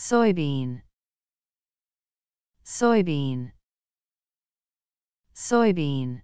soybean, soybean, soybean.